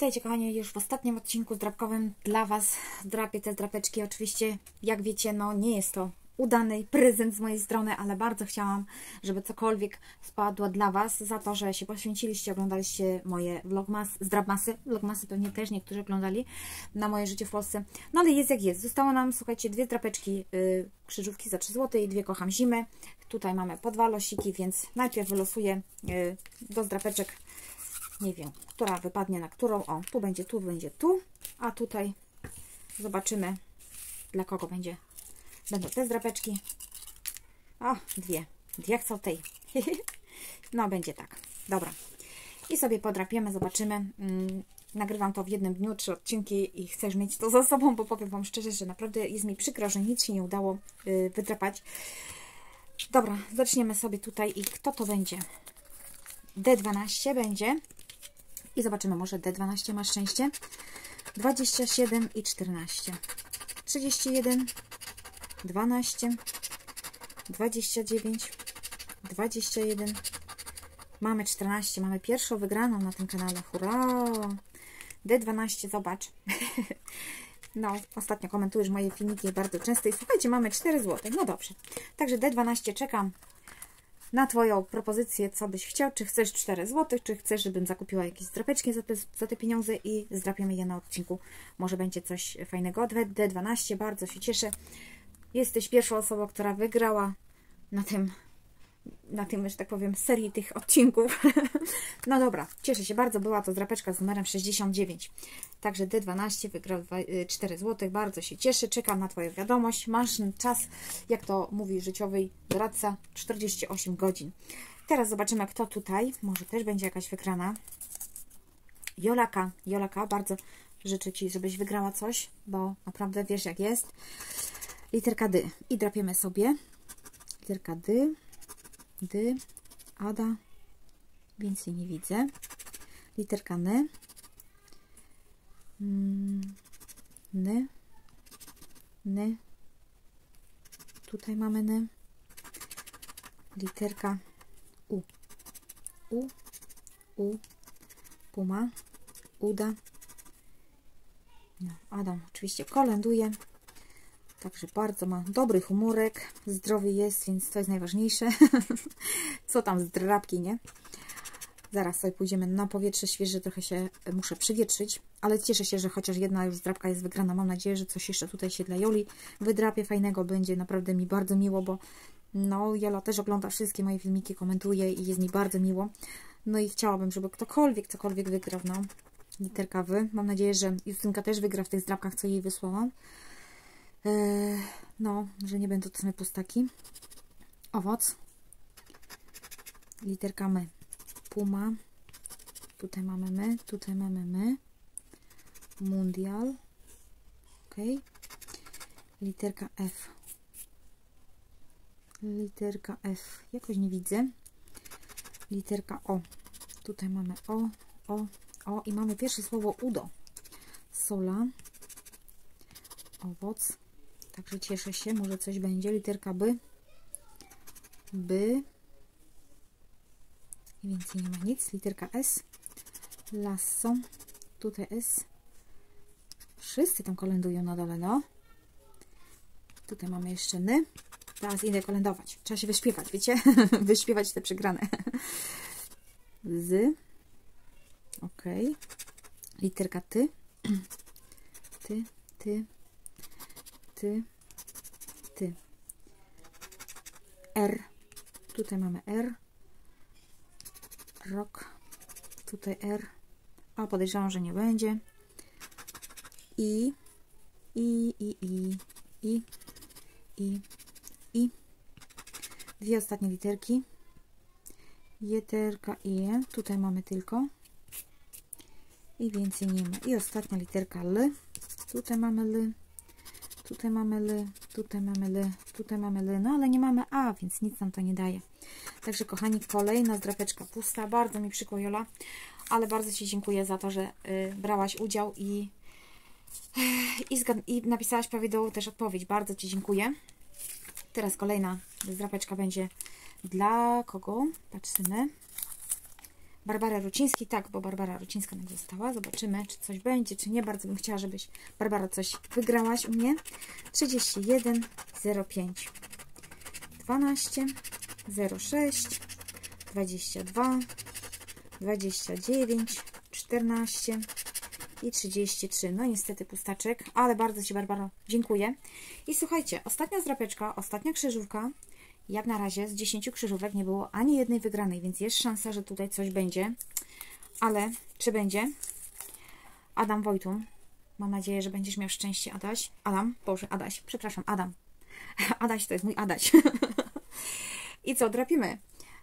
Witajcie kochani, już w ostatnim odcinku drapkowym dla Was drapię te drapeczki. Oczywiście, jak wiecie, no nie jest to udany prezent z mojej strony, ale bardzo chciałam, żeby cokolwiek spadło dla Was za to, że się poświęciliście, oglądaliście moje vlogmasy pewnie też niektórzy oglądali, na moje życie w Polsce. No ale jest jak jest. Zostało nam, słuchajcie, dwie drapeczki krzyżówki za 3 zł i dwie kocham zimę. Tutaj mamy po dwa losiki, więc najpierw wylosuję do drapeczek. Nie wiem, która wypadnie na którą. O, tu będzie tu. A tutaj zobaczymy, dla kogo będzie. Będą te drapeczki. O, dwie. Jak co tej. No, będzie tak. Dobra. I sobie podrapiemy, zobaczymy. Nagrywam to w jednym dniu, 3 odcinki i chcesz mieć to za sobą, bo powiem Wam szczerze, że naprawdę jest mi przykro, że nic się nie udało wydrapać. Dobra, zaczniemy sobie tutaj. I kto to będzie? D12 będzie. I zobaczymy, może D12 ma szczęście. 27 i 14. 31, 12, 29, 21. Mamy 14, mamy pierwszą wygraną na tym kanale. Hurra! D12, zobacz. No, ostatnio komentujesz moje filmiki bardzo często i słuchajcie, mamy 4 zł. No dobrze. Także D12 czekam na Twoją propozycję, co byś chciał, czy chcesz 4 zł, czy chcesz, żebym zakupiła jakieś drapeczki za te pieniądze i zdrapiemy je na odcinku. Może będzie coś fajnego. D12, bardzo się cieszę. Jesteś pierwszą osobą, która wygrała na tym, że tak powiem, serii tych odcinków. No dobra, cieszę się bardzo. Była to drapeczka z numerem 69. Także D12 wygrał 4 zł. Bardzo się cieszę. Czekam na Twoją wiadomość. Masz czas, jak to mówi życiowy doradca, 48 godzin. Teraz zobaczymy, kto tutaj. Może też będzie jakaś wygrana. Jolaka. Jolaka, bardzo życzę Ci, żebyś wygrała coś, bo naprawdę wiesz, jak jest. Literka D. I drapiemy sobie. Literka D. D, Ada, więcej nie widzę. Literka N, N, tutaj mamy N. Literka U, Puma, Uda. No, Adam oczywiście kolęduje. Także bardzo ma dobry humorek, zdrowie jest, więc to jest najważniejsze. Co tam z drapki, nie? Zaraz sobie pójdziemy na powietrze świeże, trochę się muszę przywietrzyć, ale cieszę się, że chociaż jedna już drapka jest wygrana. Mam nadzieję, że coś jeszcze tutaj się dla Joli wydrapie fajnego, będzie naprawdę mi bardzo miło, bo no, Jola też ogląda wszystkie moje filmiki, komentuje i jest mi bardzo miło. No i chciałabym, żeby ktokolwiek, cokolwiek wygrał, no. Literka W. Mam nadzieję, że Justynka też wygra w tych drapkach, co jej wysłałam. No, że nie będą to same pustaki. Owoc. Literka my. Puma. Tutaj mamy my. Tutaj mamy my. Mundial. Ok. Literka F. Literka F. Jakoś nie widzę. Literka O. Tutaj mamy O. O. O. I mamy pierwsze słowo udo. Sola. Owoc. Także cieszę się, może coś będzie. Literka by. By. I więcej nie ma nic. Literka S. Lasso. Tutaj S. Wszyscy tam kolędują na dole, no. Tutaj mamy jeszcze N. Teraz idę kolędować. Trzeba się wyśpiewać, wiecie? Wyśpiewać te przegrane. Z. Ok. Literka ty. Ty, ty. Ty, ty. R. Tutaj mamy R. Rok. Tutaj R. A podejrzewam, że nie będzie. I. Dwie ostatnie literki. Jeterka i E. Tutaj mamy tylko. I więcej nie ma. I ostatnia literka L. Tutaj mamy L. Tutaj mamy L, tutaj mamy L, tutaj mamy L, no ale nie mamy A, więc nic nam to nie daje. Także kochani, kolejna drapeczka pusta. Bardzo mi przykro, Jola, ale bardzo Ci dziękuję za to, że brałaś udział i napisałaś prawidłową też odpowiedź. Bardzo Ci dziękuję. Teraz kolejna drapeczka będzie dla kogo? Patrzymy. Barbara Ruciński, tak, bo Barbara Rucińska nam została. Zobaczymy, czy coś będzie, czy nie. Bardzo bym chciała, żebyś, Barbara, coś wygrałaś u mnie. 31,05, 12, 06, 22, 29, 14 i 33. No niestety pustaczek, ale bardzo Ci, Barbaro, dziękuję. I słuchajcie, ostatnia zdrapeczka, ostatnia krzyżówka. Jak na razie z 10 krzyżówek nie było ani jednej wygranej, więc jest szansa, że tutaj coś będzie. Ale czy będzie? Adam Wojtun. Mam nadzieję, że będziesz miał szczęście, Adaś. Adam, Boże, Adaś, przepraszam, Adam. Adaś to jest mój Adaś. I co, drapimy?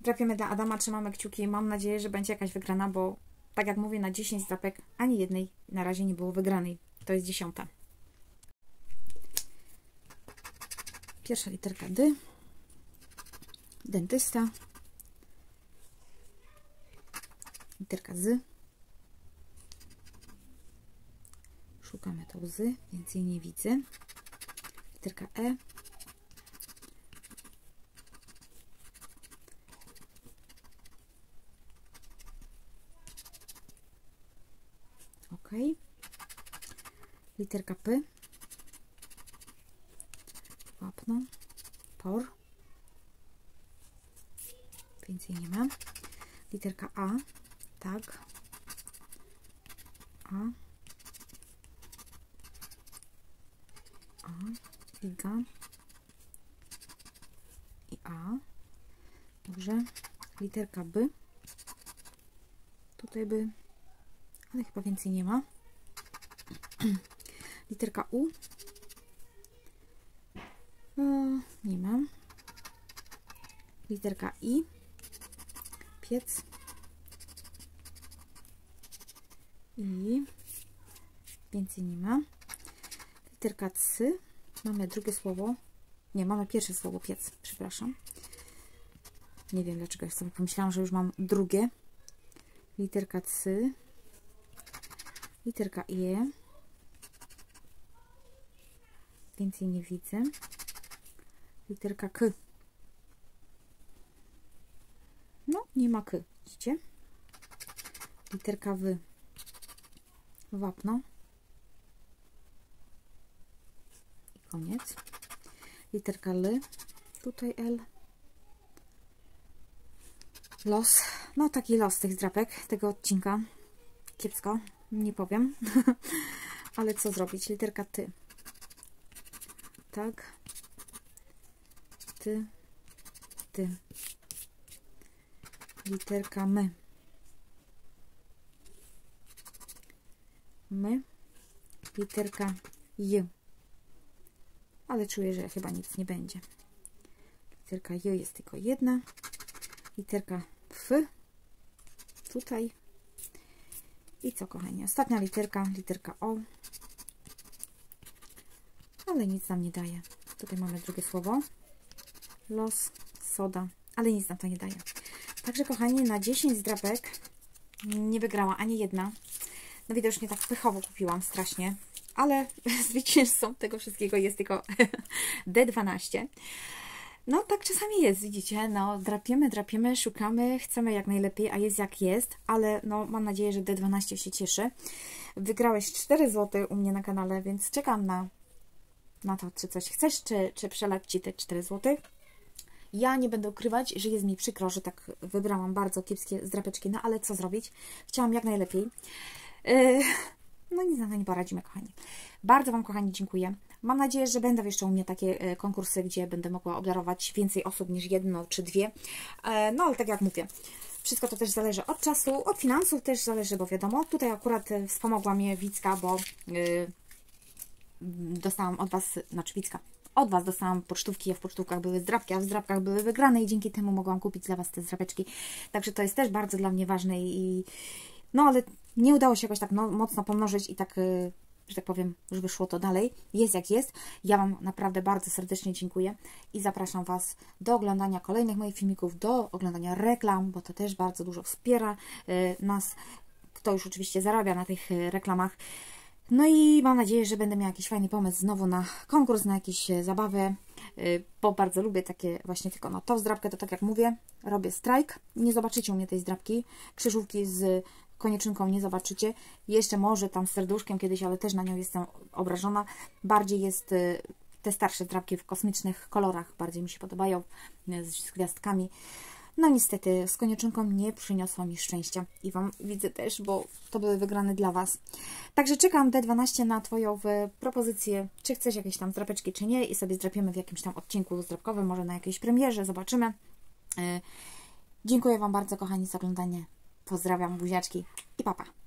Drapiemy dla Adama, trzymamy kciuki. Mam nadzieję, że będzie jakaś wygrana, bo tak jak mówię, na 10 drapek ani jednej na razie nie było wygranej. To jest 10. Pierwsza literka D. Dentysta. Literka Z. Szukamy tą Z, więcej nie widzę. Literka E. Okay. Literka P. Wapno. Por. Więcej nie ma. Literka A. Tak. A. A. Iga. I A. Dobrze. Literka B. Tutaj by... ale chyba więcej nie ma. Literka U. Nie mam. Literka I. Piec. I. Więcej nie ma. Literka C. Mamy drugie słowo. Nie, mamy pierwsze słowo piec. Przepraszam. Nie wiem dlaczego ja sobie pomyślałam, że już mam drugie. Literka C. Literka E. Więcej nie widzę. Literka K. No, nie ma K. Widzicie? Literka W. Wapno. I koniec. Literka L. Tutaj L. Los. No, taki los tych drapek, tego odcinka. Kiepsko. Nie powiem, ale co zrobić? Literka Ty. Tak. Ty. Ty. Literka My. My. Literka J. Ale czuję, że chyba nic nie będzie. Literka J jest tylko jedna. Literka F. Tutaj. I co, kochani? Ostatnia literka, literka O. Ale nic nam nie daje. Tutaj mamy drugie słowo. Los, soda. Ale nic nam to nie daje. Także, kochani, na 10 zdrapek nie wygrała ani jedna. No widocznie tak pychowo kupiłam strasznie. Ale zwycięzcą tego wszystkiego jest tylko D12. No tak czasami jest, widzicie, no drapiemy, szukamy, chcemy jak najlepiej, a jest jak jest, ale no mam nadzieję, że D12 się cieszy. Wygrałeś 4 zł u mnie na kanale, więc czekam na to, czy coś chcesz, czy przelać Ci te 4 zł. Ja nie będę ukrywać, że jest mi przykro, że tak wybrałam bardzo kiepskie zdrapeczki, no ale co zrobić, chciałam jak najlepiej. No nic na to nie poradzimy, kochani. Bardzo Wam, kochani, dziękuję. Mam nadzieję, że będą jeszcze u mnie takie konkursy, gdzie będę mogła obdarować więcej osób niż jedno czy dwie. No ale tak jak mówię, wszystko to też zależy od czasu, od finansów też zależy, bo wiadomo, tutaj akurat wspomogła mnie Wicka, bo dostałam od Was, znaczy Wicka, od Was dostałam pocztówki, a w pocztówkach były zdrapki, a w zdrapkach były wygrane i dzięki temu mogłam kupić dla Was te zdrapeczki. Także to jest też bardzo dla mnie ważne i no ale nie udało się jakoś tak mocno pomnożyć i tak... że tak powiem, żeby szło to dalej. Jest jak jest. Ja Wam naprawdę bardzo serdecznie dziękuję i zapraszam Was do oglądania kolejnych moich filmików, do oglądania reklam, bo to też bardzo dużo wspiera nas, kto już oczywiście zarabia na tych reklamach. No i mam nadzieję, że będę miała jakiś fajny pomysł znowu na konkurs, na jakieś zabawę, bo bardzo lubię takie właśnie tylko no tą zdrabkę, to tak jak mówię, robię strajk. Nie zobaczycie u mnie tej zdrabki, krzyżówki z konieczynką nie zobaczycie. Jeszcze może tam z serduszkiem kiedyś, ale też na nią jestem obrażona. Bardziej jest te starsze zdrabki w kosmicznych kolorach, bardziej mi się podobają, z gwiazdkami. No niestety z konieczynką nie przyniosło mi szczęścia i Wam widzę też, bo to były wygrane dla Was. Także czekam D12 na Twoją propozycję, czy chcesz jakieś tam zdrapeczki, czy nie, i sobie zdrapiemy w jakimś tam odcinku zdrapkowym, może na jakiejś premierze, zobaczymy. Dziękuję Wam bardzo, kochani, za oglądanie. Pozdrawiam, buziaczki i papa.